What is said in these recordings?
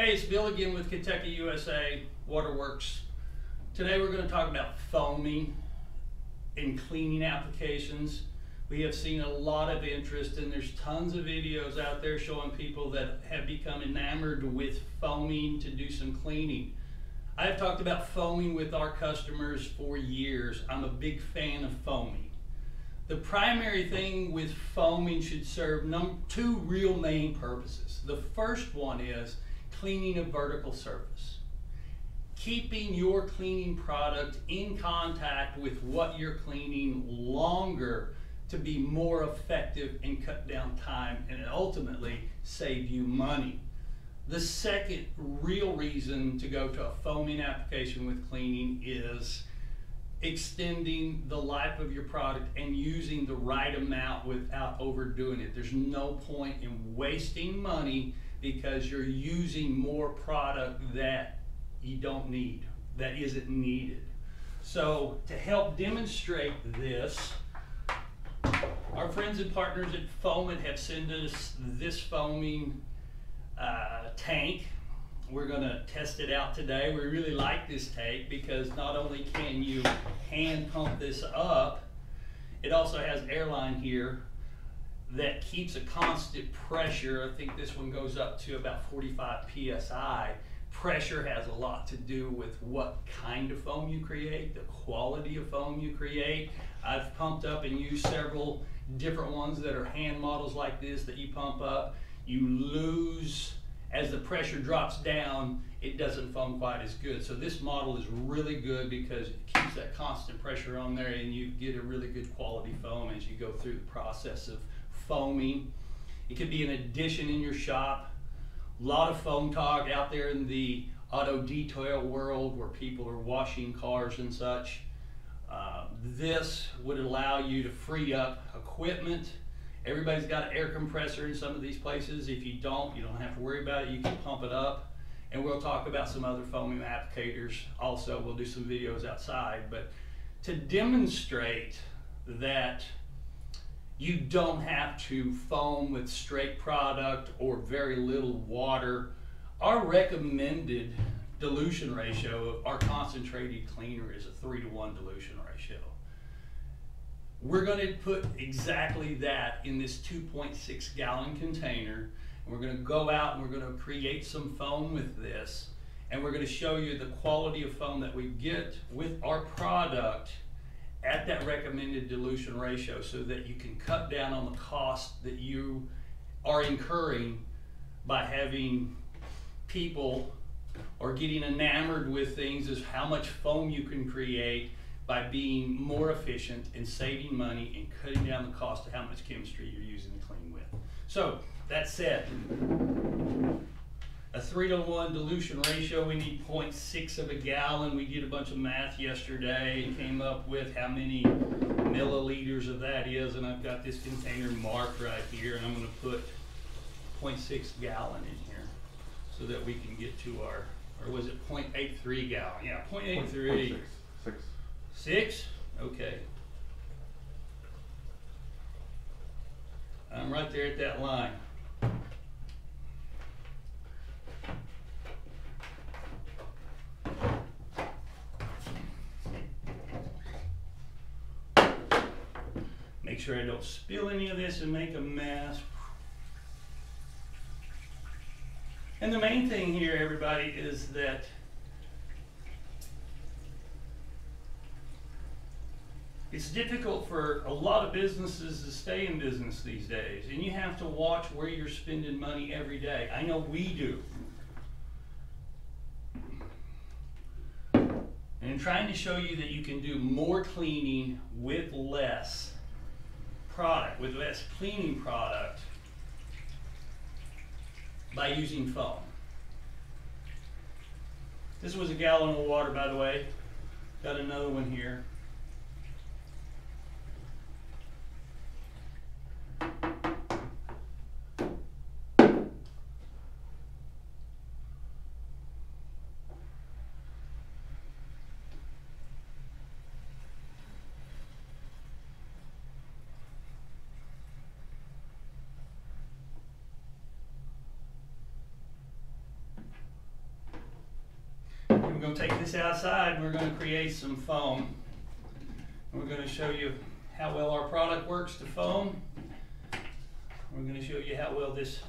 Hey, it's Bill again with Kentucky USA Waterworks. Today we're going to talk about foaming and cleaning applications. We have seen a lot of interest, and there's tons of videos out there showing people that have become enamored with foaming to do some cleaning. I've talked about foaming with our customers for years. I'm a big fan of foaming. The primary thing with foaming should serve two real main purposes. The first one is cleaning a vertical surface. Keeping your cleaning product in contact with what you're cleaning longer to be more effective and cut down time and ultimately save you money. The second real reason to go to a foaming application with cleaning is extending the life of your product and using the right amount without overdoing it. There's no point in wasting money because you're using more product that you don't need, that isn't needed. So to help demonstrate this, our friends and partners at Foam-It have sent us this foaming tank. We're going to test it out today. We really like this tank because not only can you hand pump this up, it also has airline here that keeps a constant pressure. I think this one goes up to about 45 psi. Pressure has a lot to do with what kind of foam you create, the quality of foam you create. I've pumped up and used several different ones that are hand models like this that you pump up. You lose, as the pressure drops down, it doesn't foam quite as good. So this model is really good because it keeps that constant pressure on there and you get a really good quality foam as you go through the process of foaming. It could be an addition in your shop. A lot of foam talk out there in the auto detail world where people are washing cars and such. This would allow you to free up equipment. Everybody's got an air compressor in some of these places. If you don't have to worry about it. You can pump it up. And we'll talk about some other foaming applicators also. We'll do some videos outside. But to demonstrate that you don't have to foam with straight product or very little water, our recommended dilution ratio of our concentrated cleaner is a 3-to-1 dilution ratio. We're going to put exactly that in this 2.6 gallon container, and we're going to go out and we're going to create some foam with this, and we're going to show you the quality of foam that we get with our product at that recommended dilution ratio so that you can cut down on the cost that you are incurring by having people or getting enamored with things is how much foam you can create by being more efficient and saving money and cutting down the cost of how much chemistry you're using to clean with. So that said, a 3-to-1 dilution ratio, we need 0.6 of a gallon. We did a bunch of math yesterday and came up with how many milliliters of that is, and I've got this container marked right here, and I'm going to put 0.6 gallon in here so that we can get to our, or was it 0.83 gallon? Yeah, 0.83. 6. 6? Okay. I'm right there at that line. Make sure I don't spill any of this and make a mess. And the main thing here, everybody, is that it's difficult for a lot of businesses to stay in business these days, and you have to watch where you're spending money every day. I know we do. And I'm trying to show you that you can do more cleaning with less product, with less cleaning product, by using foam. This was a gallon of water, by the way. Got another one here. We're going to take this outside. We're going to create some foam. We're going to show you how well our product works to foam. We're going to show you how well this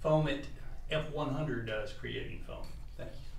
Foam-It F100 does creating foam. Thank you.